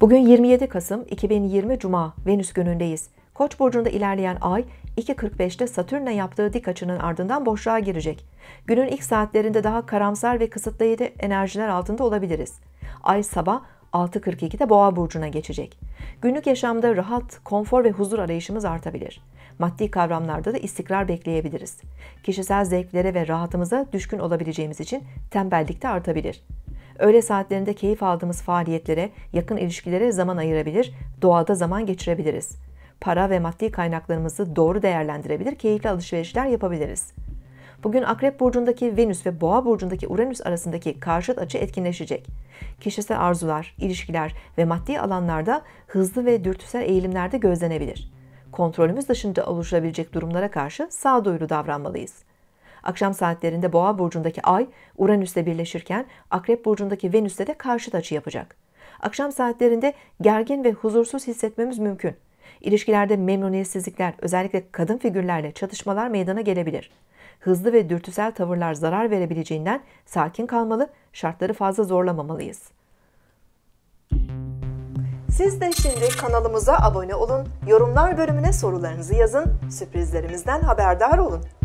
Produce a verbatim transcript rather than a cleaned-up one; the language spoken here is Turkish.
Bugün yirmi yedi Kasım iki bin yirmi Cuma, Venüs günündeyiz. Koç burcunda ilerleyen ay iki kırk beşte Satürn'le yaptığı dik açının ardından boşluğa girecek. Günün ilk saatlerinde daha karamsar ve kısıtlayıcı enerjiler altında olabiliriz. Ay sabah altı kırk ikide Boğa burcuna geçecek. Günlük yaşamda rahat, konfor ve huzur arayışımız artabilir. Maddi kavramlarda da istikrar bekleyebiliriz. Kişisel zevklere ve rahatımıza düşkün olabileceğimiz için tembellik de artabilir. Öğle saatlerinde keyif aldığımız faaliyetlere, yakın ilişkilere zaman ayırabilir, doğada zaman geçirebiliriz. Para ve maddi kaynaklarımızı doğru değerlendirebilir, keyifli alışverişler yapabiliriz. Bugün Akrep burcundaki Venüs ve Boğa burcundaki Uranüs arasındaki karşıt açı etkinleşecek. Kişisel arzular, ilişkiler ve maddi alanlarda hızlı ve dürtüsel eğilimlerde gözlenebilir. Kontrolümüz dışında oluşabilecek durumlara karşı sağduyulu davranmalıyız. Akşam saatlerinde Boğa burcundaki Ay, Uranüs'le birleşirken Akrep burcundaki Venüs'le de karşıt açı yapacak. Akşam saatlerinde gergin ve huzursuz hissetmemiz mümkün. İlişkilerde memnuniyetsizlikler, özellikle kadın figürlerle çatışmalar meydana gelebilir. Hızlı ve dürtüsel tavırlar zarar verebileceğinden sakin kalmalı, şartları fazla zorlamamalıyız. Siz de şimdi kanalımıza abone olun, yorumlar bölümüne sorularınızı yazın, sürprizlerimizden haberdar olun.